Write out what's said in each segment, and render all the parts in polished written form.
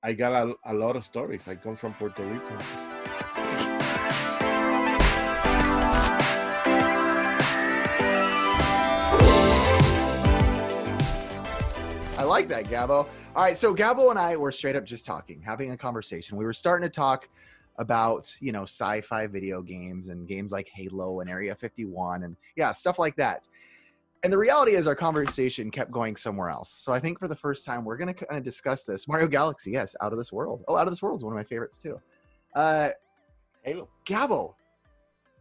I got a lot of stories. I come from Puerto Rico. I like that, Gabo. All right, so Gabo and I were straight up just talking, having a conversation. We were starting to talk about, you know, sci-fi video games and games like Halo and Area 51 and, yeah, stuff like that. And the reality is our conversation kept going somewhere else. So I think for the first time, we're going to kind of discuss this. Mario Galaxy, yes, Out of This World. Oh, Out of This World is one of my favorites, too. Halo. Gabo.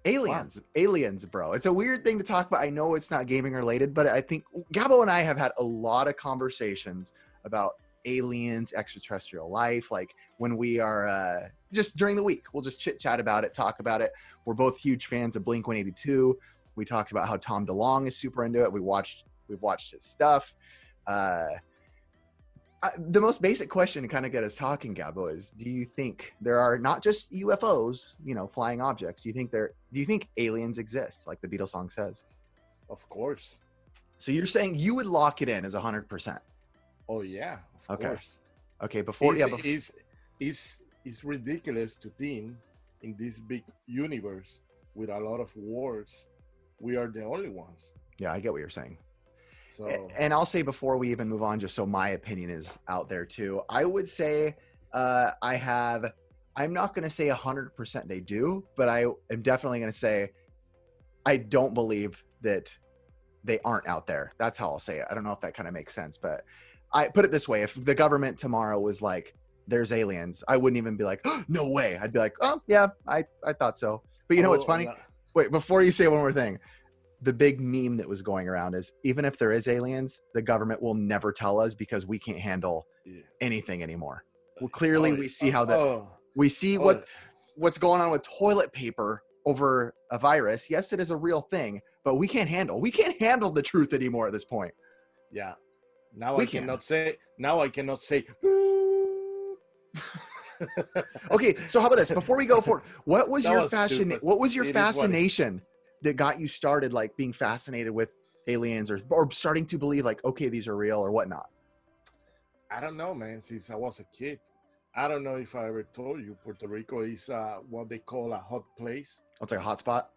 Aliens. Wow. Aliens, bro. It's a weird thing to talk about. I know it's not gaming related, but I think Gabo and I have had a lot of conversations about aliens, extraterrestrial life, like when we are just during the week. We'll just chit-chat about it, talk about it. We're both huge fans of Blink-182. We talked about how Tom DeLonge is super into it. We've watched his stuff. The most basic question to kind of get us talking, Gabo, is: do you think there are not just UFOs, you know, flying objects? Do you think aliens exist, like the Beatles song says? Of course. So you're saying you would lock it in as 100%? Oh yeah, of course. Okay, it's ridiculous to think in this big universe with a lot of wars, we are the only ones. Yeah, I get what you're saying. So, and I'll say before we even move on, just so my opinion is out there too, I would say I'm not going to say 100% they do, but I am definitely going to say I don't believe that they aren't out there. That's how I'll say it. I don't know if that kind of makes sense, but I put it this way. If the government tomorrow was like, there's aliens, I wouldn't even be like, oh, no way. I'd be like, oh, yeah, I thought so. But you know what's funny? Yeah. Wait, before you say one more thing, the big meme that was going around is even if there is aliens, the government will never tell us because we can't handle anything anymore. Well, clearly we see how that we see what's going on with toilet paper over a virus. Yes, it is a real thing, but we can't handle the truth anymore at this point. Yeah. Now I cannot say. Okay, so how about this? Before we go forward, what was your fascination that got you started, like being fascinated with aliens or starting to believe, like, okay, these are real or whatnot? I don't know, man. Since I was a kid, I don't know if I ever told you, Puerto Rico is what they call a hot place. Oh, it's like a hot spot.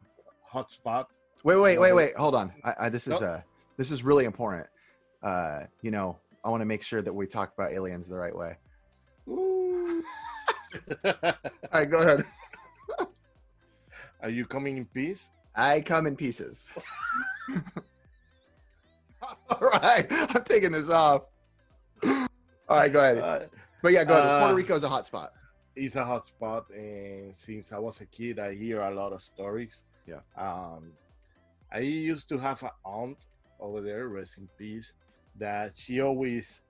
Hot spot. Wait. Hold on. This is really important. You know, I want to make sure that we talk about aliens the right way. Ooh. All right, go ahead. Are you coming in peace? I come in pieces. All right, I'm taking this off. All right, go ahead. But yeah, go ahead. Puerto Rico is a hot spot. It's a hot spot, and since I was a kid, I hear a lot of stories. Yeah. I used to have an aunt over there, rest in peace, that she always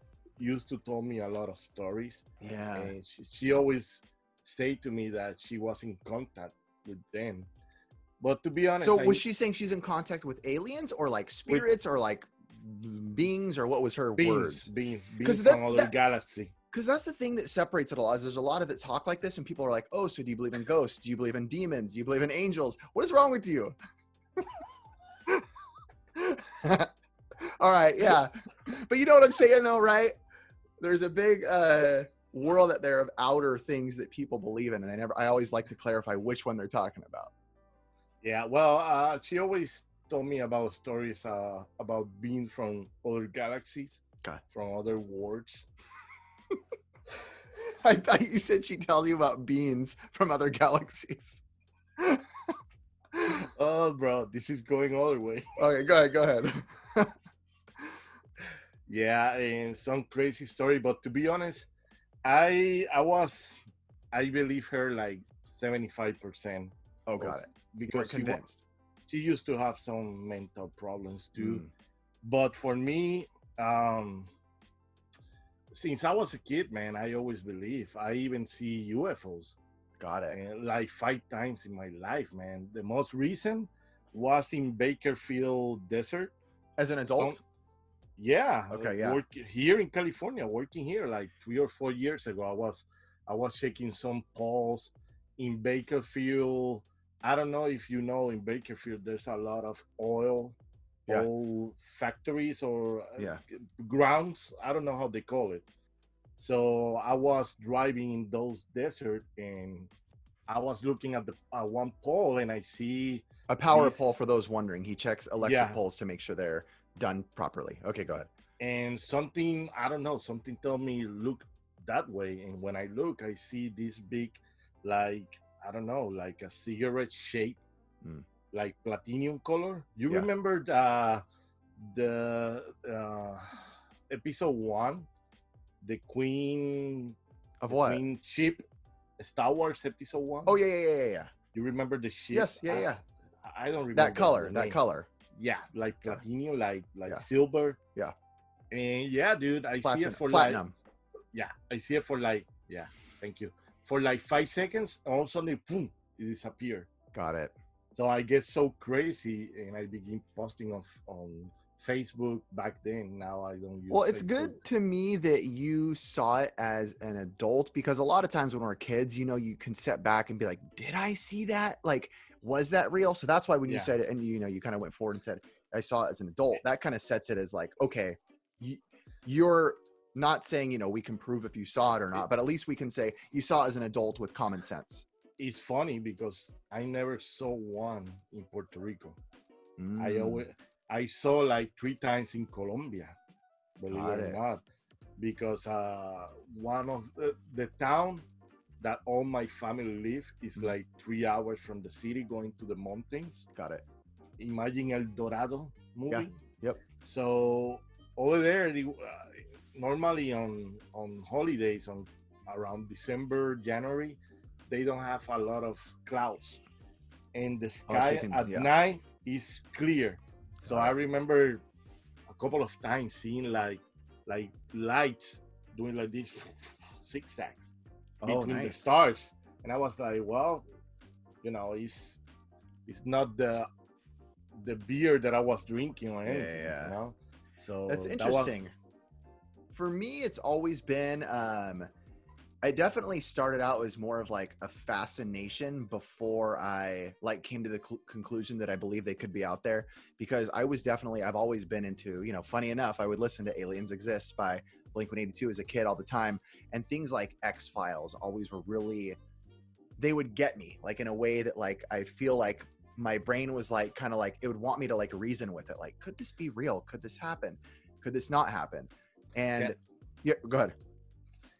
used to tell me a lot of stories. Yeah. And she always say to me that she was in contact with them. But to be honest, so was she saying she's in contact with aliens or like spirits or like beings, or what was her words? Beings from another galaxy. Because that's the thing that separates it a lot. Is there's a lot of that talk like this, and people are like, "Oh, so do you believe in ghosts? Do you believe in demons? Do you believe in angels? What is wrong with you?" All right, yeah, but you know what I'm saying, though, right? There's a big world out there of outer things that people believe in, and I always like to clarify which one they're talking about. Yeah, well, she always told me about stories about being from other galaxies, God, from other worlds. I thought you said she tells you about beans from other galaxies. Oh, bro, this is going all the way. Okay, go ahead. Yeah, and some crazy story, but to be honest, I believe her like 75%. Oh, got it. Because she used to have some mental problems too. But for me, since I was a kid, man, I always believe. I even see UFOs. Got it. And like 5 times in my life, man. The most recent was in Bakersfield Desert. As an adult? Yeah. Okay, yeah. Here in California, working here like 3 or 4 years ago, I was shaking some paws in Bakersfield. I don't know if you know, in Bakersfield, there's a lot of oil factories or grounds. I don't know how they call it. So I was driving those desert, and I was looking at the one pole, and I see a power pole. For those wondering, he checks electric poles to make sure they're done properly. Okay, go ahead. And something, I don't know, something told me look that way, and when I look, I see this big, like, I don't know, like a cigarette shape, like platinum color. You remember the episode 1, the queen of what? Queen ship, Star Wars episode 1. Oh yeah. You remember the ship? Yes, yeah. I don't remember that color. Yeah, like platinum, like silver. Yeah. And yeah, dude, I see it for platinum. Like, I see it for like, thank you. For like 5 seconds, all of a sudden, boom, it disappeared. Got it. So I get so crazy, and I begin posting on Facebook back then. Now I don't use. Well, it's Facebook. Good to me that you saw it as an adult, because a lot of times when we're kids, you know, you can step back and be like, "Did I see that? Like, was that real?" So that's why when you said it, and you know, you kind of went forward and said, "I saw it as an adult." That kind of sets it as like, okay, you're not saying, you know, we can prove if you saw it or not, but at least we can say you saw it as an adult with common sense. It's funny because I never saw one in Puerto Rico. I saw like 3 times in Colombia, believe it or not, because one of the town that all my family live is like 3 hours from the city, going to the mountains. Got it. Imagine El Dorado movie. Yeah. Yep. So over there, normally on holidays, on around December, January, they don't have a lot of clouds, and the sky at night is clear. So I remember a couple of times seeing like lights doing like these zigzags between the stars, and I was like, well, you know, it's not the beer that I was drinking or anything. You know? So that's interesting. For me, it's always been. I definitely started out as more of like a fascination before I like came to the conclusion that I believe they could be out there, because I've always been into, you know, funny enough, I would listen to Aliens Exist by Blink-182 as a kid all the time. And things like X-Files always were really, they would get me like in a way that like, I feel like my brain was like, kind of like, it would want me to like reason with it. Like, could this be real? Could this happen? Could this not happen? And go ahead.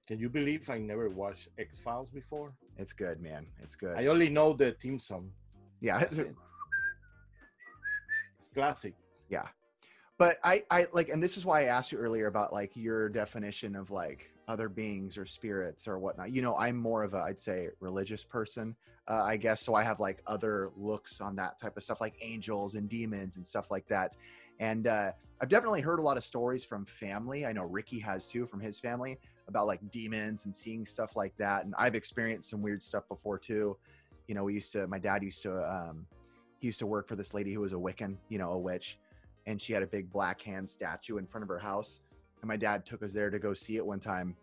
Can you believe I never watched X-Files before? It's good, man. It's good. I only know the theme song. Yeah. It's classic. Yeah. But I like, and this is why I asked you earlier about like your definition of like other beings or spirits or whatnot. You know, I'm more of a, I'd say, religious person, I guess. So I have like other looks on that type of stuff, like angels and demons and stuff like that. And I've definitely heard a lot of stories from family. I know Ricky has too, from his family, about like demons and seeing stuff like that. And I've experienced some weird stuff before too. You know, my dad used to, he used to work for this lady who was a Wiccan, you know, a witch. And she had a big black hand statue in front of her house. And my dad took us there to go see it one time.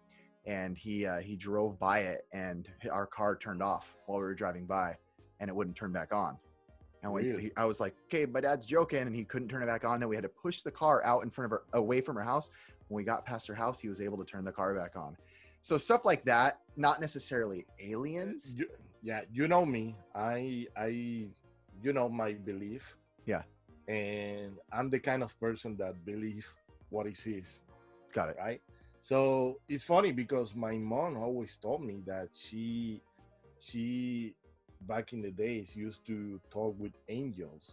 And he drove by it, and our car turned off while we were driving by, and it wouldn't turn back on. And I was like, okay, my dad's joking. And he couldn't turn it back on. And we had to push the car out in front of her, away from her house. When we got past her house, he was able to turn the car back on. So stuff like that, not necessarily aliens. You know me. I you know my belief. Yeah. And I'm the kind of person that believes what he sees. Got it. Right? So it's funny because my mom always told me that she back in the days used to talk with angels.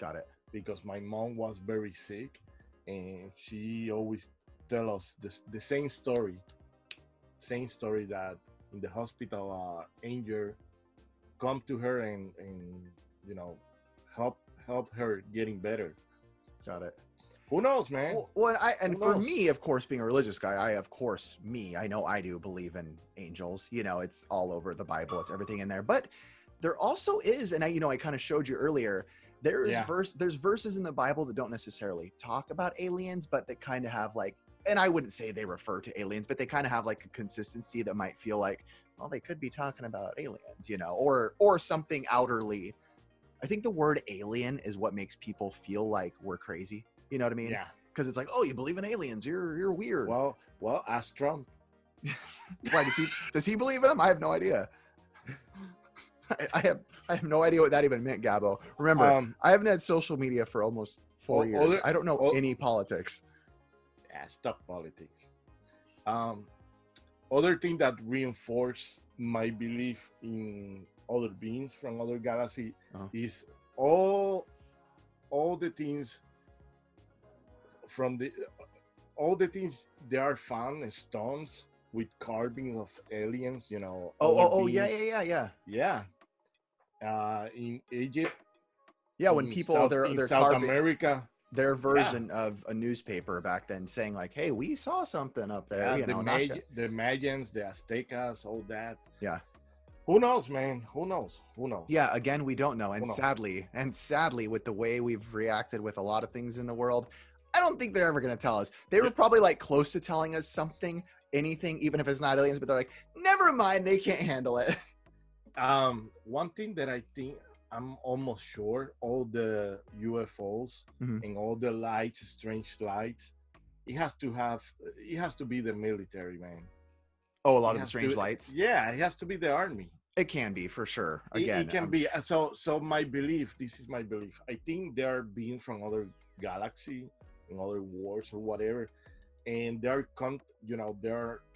Got it. Because my mom was very sick, and she always tell us the same story that in the hospital, angel come to her and you know, help her getting better. Got it. Who knows, man? Well, for me, of course, being a religious guy, I know I do believe in angels. You know, it's all over the Bible. It's everything in there. But there also is, and I kind of showed you earlier, there's verses in the Bible that don't necessarily talk about aliens, but they kind of have like, and I wouldn't say they refer to aliens, but they kind of have like a consistency that might feel like, well, they could be talking about aliens, you know, or something outerly. I think the word alien is what makes people feel like we're crazy. You know what I mean? Yeah. Because it's like, oh, you believe in aliens. You're weird. Well, ask Trump. Why does he believe in them? I have no idea. I have no idea what that even meant, Gabo. Remember, I haven't had social media for almost 4 years. I don't know any politics. Yeah, stop politics. Other thing that reinforced my belief in other beings from other galaxies is all the things from all the things that are found in stones with carvings of aliens, you know. Yeah. In Egypt. Yeah, when people in South America, their version of a newspaper back then, saying like, "Hey, we saw something up there." Yeah, the Mayans, the Aztecas, all that. Yeah. Who knows, man? Who knows? Yeah, again, we don't know, and sadly, with the way we've reacted with a lot of things in the world, I don't think they're ever going to tell us. They were probably like close to telling us something, anything, even if it's not aliens. But they're like, never mind, they can't handle it. One thing that I think I'm almost sure, all the UFOs and all the lights, strange lights, it has to be the military, man. Oh, a lot of the strange lights. Yeah, it has to be the army. It can be, for sure. Again, it can be. So my belief, this is my belief. I think they are being from other galaxy, in other wars or whatever, and they're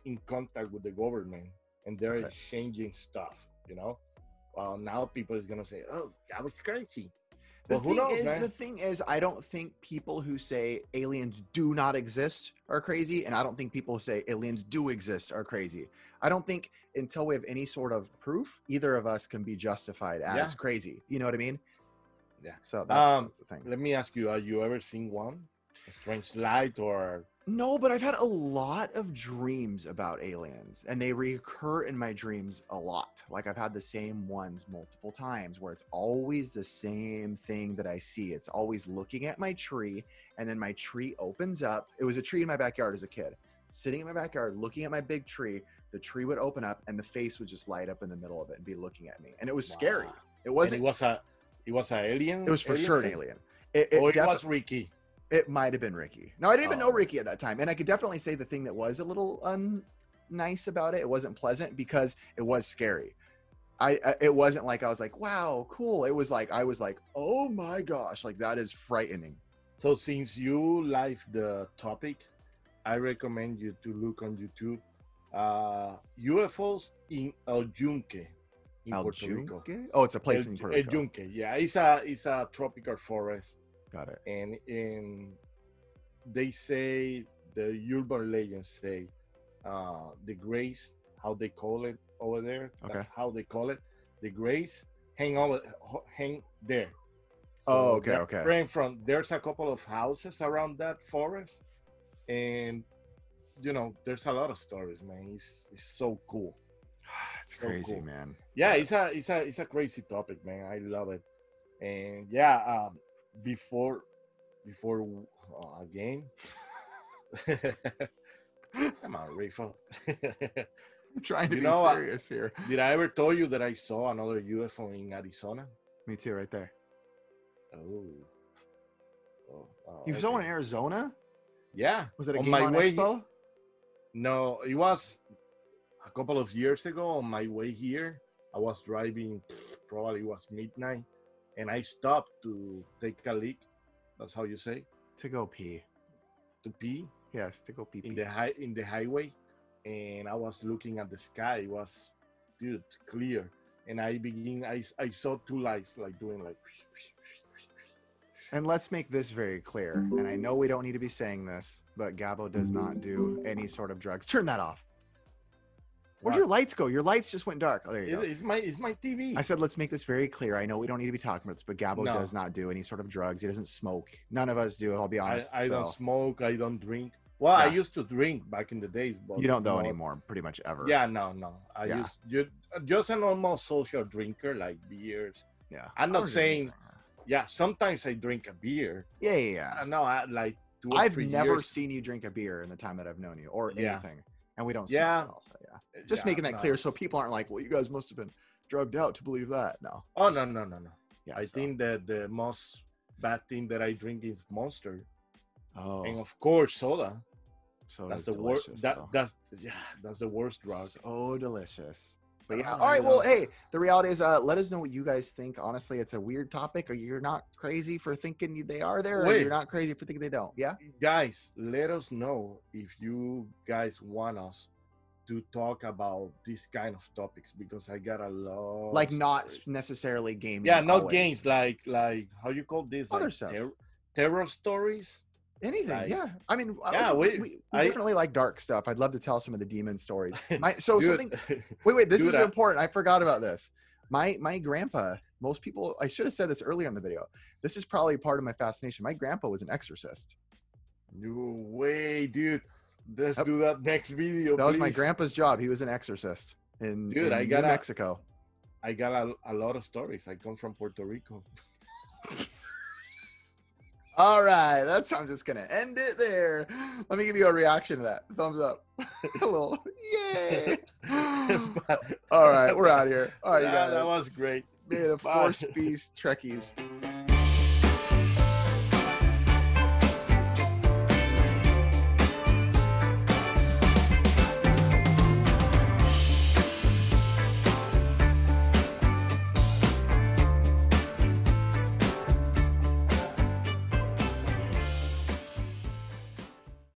in contact with the government, and they're exchanging stuff. You know, now people is gonna say, "Oh, that was crazy." Well, the thing is, I don't think people who say aliens do not exist are crazy, and I don't think people who say aliens do exist are crazy. I don't think until we have any sort of proof, either of us can be justified as crazy. You know what I mean? Yeah. So that's the thing. Let me ask you: have you ever seen one? A strange light or? No, but I've had a lot of dreams about aliens, and they recur in my dreams a lot. Like, I've had the same ones multiple times where it's always the same thing that I see. It's always looking at my tree, and then my tree opens up. It was a tree in my backyard as a kid. Sitting in my backyard, looking at my big tree, the tree would open up, and the face would just light up in the middle of it and be looking at me. And it was scary. It wasn't. And it was an alien? It was for sure an alien. It was Ricky. It might have been Ricky. No, I didn't even know Ricky at that time. And I could definitely say the thing that was a little nice about it, it wasn't pleasant because it was scary. It wasn't like I was like, wow, cool. It was like, I was like, oh my gosh, like that is frightening. So since you like the topic, I recommend you to look on YouTube. UFOs in El Junque. In Puerto Rico. Oh, it's a place in Puerto Rico. El Junque, yeah. It's a tropical forest. Got it. And they say, the urban legends say, the grace, how they call it over there. Okay. That's how they call it. The grace hang there. So there's a couple of houses around that forest, and you know, there's a lot of stories, man. It's so cool. It's crazy, so cool, man. Yeah, it's a crazy topic, man. I love it. And yeah, before again. Come on, Rayful. I'm trying to be serious here. Did I ever tell you that I saw another UFO in Arizona? Me too, right there. You saw one in Arizona? Yeah. Was it a game on Expo? No, it was a couple of years ago. On my way here, I was driving. Probably it was midnight. And I stopped to take a leak. That's how you say? To go pee. To pee? Yes, to go pee. In the highway. And I was looking at the sky. It was, dude, clear. And I saw two lights doing. And let's make this very clear. And I know we don't need to be saying this, but Gabo does not do any sort of drugs. Turn that off. Where'd your lights go? Your lights just went dark. Oh, there you go. It's my TV. I said, let's make this very clear. I know we don't need to be talking about this, but Gabo does not do any sort of drugs. He doesn't smoke. None of us do. I'll be honest. I don't smoke. I don't drink. Well, I used to drink back in the days, but you don't anymore, pretty much ever. Yeah, no. Just an almost social drinker, like beers. Yeah, I'm not saying. Yeah, sometimes I drink a beer. Yeah. No, I've never seen you drink a beer in the time that I've known you or anything. Yeah. And we don't. Yeah. Also, yeah. Just making that clear so people aren't like, well, you guys must have been drugged out to believe that. No. Oh, no. Yeah. I think that the most bad thing that I drink is Monster. Oh. And of course, soda. So that's the worst. That's the worst drug. So delicious. But yeah. All right. Well, hey, the reality is, let us know what you guys think. Honestly, it's a weird topic. Or you're not crazy for thinking they are there, or you're not crazy for thinking they don't. Yeah. Guys, let us know if you guys want us to talk about these kind of topics, because I got a lot. Like not necessarily gaming. Yeah, not always. Games. Like how you call this? Other like stuff. Terror stories. Anything, like, yeah. I mean, yeah, we definitely like dark stuff. I'd love to tell some of the demon stories. This is important. I forgot about this. My grandpa, most people, I should have said this earlier in the video. This is probably part of my fascination. My grandpa was an exorcist. No way, dude. Let's do that next video, That was my grandpa's job. He was an exorcist in Mexico. I got a lot of stories. I come from Puerto Rico. All right, that's I'm just gonna end it there. Let me give you a reaction to that. Thumbs up. A little yay. All right, we're out of here. All right, you guys. That was great. May the force be Trekkies.